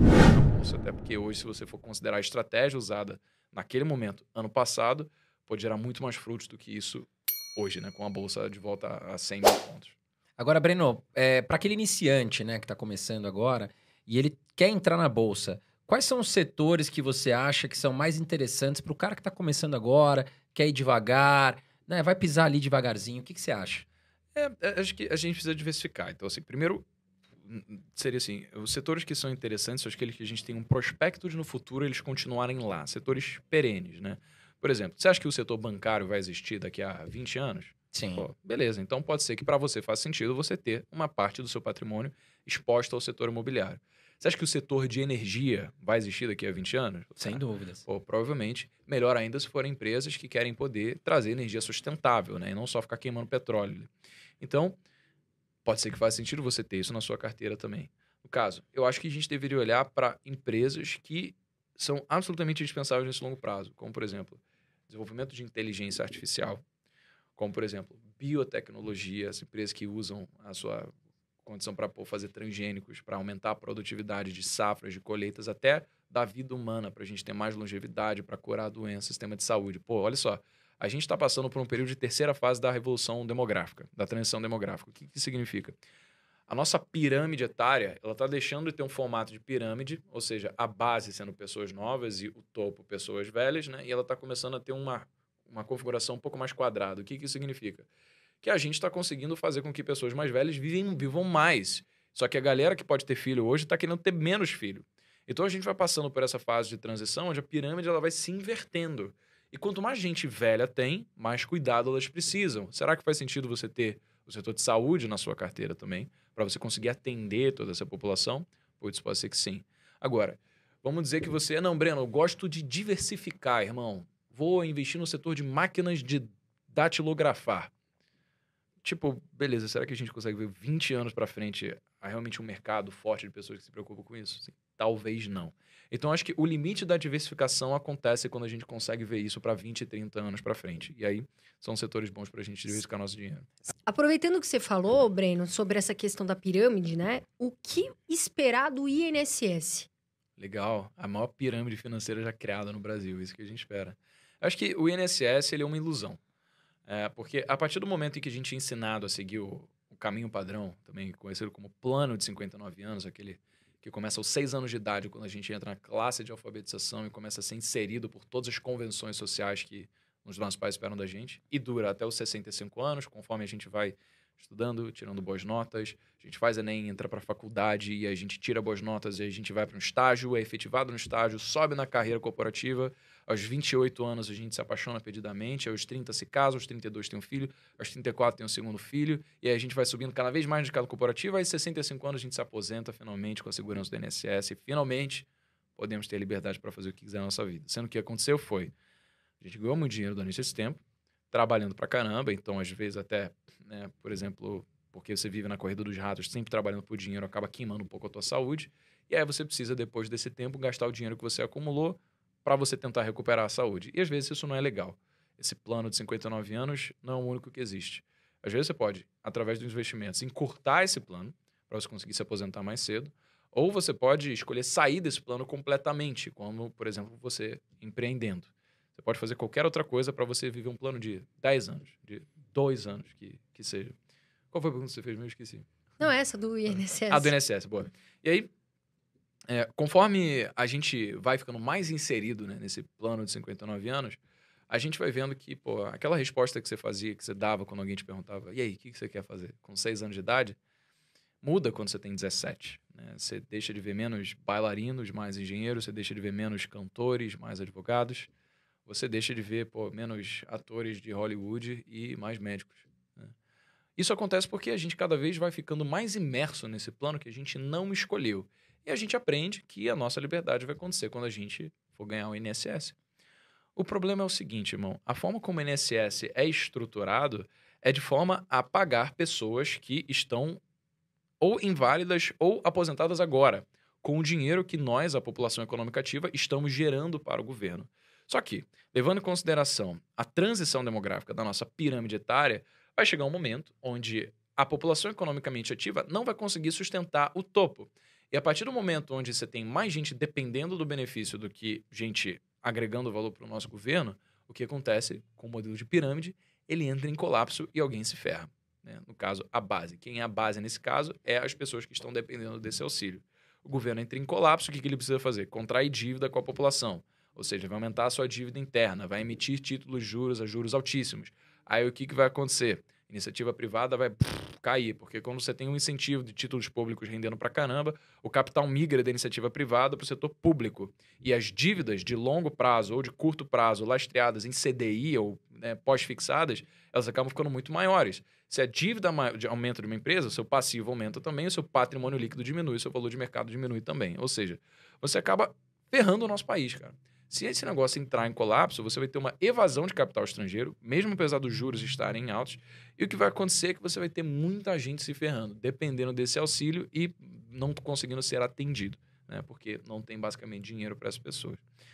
na bolsa. Até porque hoje, se você for considerar a estratégia usada naquele momento, ano passado, pode gerar muito mais frutos do que isso hoje, né? Com a bolsa de volta a 100 mil pontos. Agora, Breno, para aquele iniciante, né, que está começando agora e ele quer entrar na bolsa, quais são os setores que você acha que são mais interessantes para o cara que está começando agora, quer ir devagar, né, vai pisar ali devagarzinho? O que você acha? Acho que a gente precisa diversificar. Então, assim, primeiro seria assim, os setores que são interessantes são aqueles que a gente tem um prospecto de no futuro eles continuarem lá, setores perenes, né? Por exemplo, você acha que o setor bancário vai existir daqui a 20 anos? Sim. Pô, beleza, então pode ser que para você faça sentido você ter uma parte do seu patrimônio exposta ao setor imobiliário. Você acha que o setor de energia vai existir daqui a 20 anos? Sem dúvidas. Pô, provavelmente, melhor ainda se forem empresas que querem poder trazer energia sustentável, né? E não só ficar queimando petróleo. Então, pode ser que faça sentido você ter isso na sua carteira também. No caso, eu acho que a gente deveria olhar para empresas que são absolutamente indispensáveis nesse longo prazo, como, por exemplo, desenvolvimento de inteligência artificial, como, por exemplo, biotecnologia, as empresas que usam a sua condição para fazer transgênicos, para aumentar a produtividade de safras, de colheitas, até da vida humana, para a gente ter mais longevidade, para curar doenças, sistema de saúde. Pô, olha só, a gente está passando por um período de terceira fase da revolução demográfica, da transição demográfica. O que significa? A nossa pirâmide etária, ela está deixando de ter um formato de pirâmide, ou seja, a base sendo pessoas novas e o topo pessoas velhas, né? E ela está começando a ter uma configuração um pouco mais quadrada. O que isso significa? Que a gente está conseguindo fazer com que pessoas mais velhas vivam mais. Só que a galera que pode ter filho hoje está querendo ter menos filho. Então, a gente vai passando por essa fase de transição, onde a pirâmide ela vai se invertendo. E quanto mais gente velha tem, mais cuidado elas precisam. Será que faz sentido você ter o setor de saúde na sua carteira também, para você conseguir atender toda essa população? Putz, pode ser que sim. Agora, vamos dizer que você... Não, Breno, eu gosto de diversificar, irmão. Vou investir no setor de máquinas de datilografar. Tipo, beleza, será que a gente consegue ver 20 anos para frente há realmente um mercado forte de pessoas que se preocupam com isso? Sim, talvez não. Então, acho que o limite da diversificação acontece quando a gente consegue ver isso para 20, 30 anos para frente. E aí, são setores bons para a gente diversificar nosso dinheiro. Aproveitando o que você falou, Breno, sobre essa questão da pirâmide, né? O que esperar do INSS? Legal. A maior pirâmide financeira já criada no Brasil. Isso que a gente espera. Acho que o INSS ele é uma ilusão. Porque a partir do momento em que a gente é ensinado a seguir o caminho padrão, também conhecido como plano de 59 anos, aquele que começa aos 6 anos de idade, quando a gente entra na classe de alfabetização e começa a ser inserido por todas as convenções sociais que os nossos pais esperam da gente, e dura até os 65 anos, conforme a gente vai estudando, tirando boas notas, a gente faz Enem, entra para a faculdade e a gente tira boas notas e a gente vai para um estágio, é efetivado no estágio, sobe na carreira corporativa, aos 28 anos a gente se apaixona perdidamente, aos 30 se casa, aos 32 tem um filho, aos 34 tem um segundo filho, e aí a gente vai subindo cada vez mais no mercado corporativo, aí aos 65 anos a gente se aposenta finalmente com a segurança do INSS e finalmente podemos ter liberdade para fazer o que quiser na nossa vida. Sendo que o que aconteceu foi, a gente ganhou muito dinheiro durante esse tempo, trabalhando pra caramba, então às vezes até, né, por exemplo, porque você vive na corrida dos ratos, sempre trabalhando por dinheiro, acaba queimando um pouco a tua saúde, e aí você precisa, depois desse tempo, gastar o dinheiro que você acumulou para você tentar recuperar a saúde. E às vezes isso não é legal. Esse plano de 59 anos não é o único que existe. Às vezes você pode, através dos investimentos, encurtar esse plano para você conseguir se aposentar mais cedo, ou você pode escolher sair desse plano completamente, como, por exemplo, você empreendendo. Você pode fazer qualquer outra coisa para você viver um plano de 10 anos, de 2 anos, que seja. Qual foi a pergunta que você fez? Eu esqueci. Não, essa do INSS. Ah, do INSS, boa. E aí, conforme a gente vai ficando mais inserido, né, nesse plano de 59 anos, a gente vai vendo que, pô, aquela resposta que você fazia, que você dava quando alguém te perguntava, e aí, o que você quer fazer com 6 anos de idade, muda quando você tem 17. Né? Você deixa de ver menos bailarinos, mais engenheiros, você deixa de ver menos cantores, mais advogados. Você deixa de ver, pô, menos atores de Hollywood e mais médicos. Né? Isso acontece porque a gente cada vez vai ficando mais imerso nesse plano que a gente não escolheu. E a gente aprende que a nossa liberdade vai acontecer quando a gente for ganhar o INSS. O problema é o seguinte, irmão. A forma como o INSS é estruturado é de forma a pagar pessoas que estão ou inválidas ou aposentadas agora, com o dinheiro que nós, a população econômica ativa, estamos gerando para o governo. Só que, levando em consideração a transição demográfica da nossa pirâmide etária, vai chegar um momento onde a população economicamente ativa não vai conseguir sustentar o topo. E a partir do momento onde você tem mais gente dependendo do benefício do que gente agregando valor para o nosso governo, o que acontece com o modelo de pirâmide, ele entra em colapso e alguém se ferra, né? No caso, a base. Quem é a base nesse caso é as pessoas que estão dependendo desse auxílio. O governo entra em colapso, o que ele precisa fazer? Contrair dívida com a população. Ou seja, vai aumentar a sua dívida interna, vai emitir títulos juros a juros altíssimos. Aí o que vai acontecer? Iniciativa privada vai cair, porque quando você tem um incentivo de títulos públicos rendendo pra caramba, o capital migra da iniciativa privada para o setor público. E as dívidas de longo prazo ou de curto prazo, lastreadas em CDI ou pós-fixadas, elas acabam ficando muito maiores. Se a dívida aumenta de uma empresa, o seu passivo aumenta também, o seu patrimônio líquido diminui, o seu valor de mercado diminui também. Ou seja, você acaba ferrando o nosso país, cara. Se esse negócio entrar em colapso, você vai ter uma evasão de capital estrangeiro, mesmo apesar dos juros estarem altos, e o que vai acontecer é que você vai ter muita gente se ferrando, dependendo desse auxílio e não conseguindo ser atendido, né? Porque não tem basicamente dinheiro para as pessoas.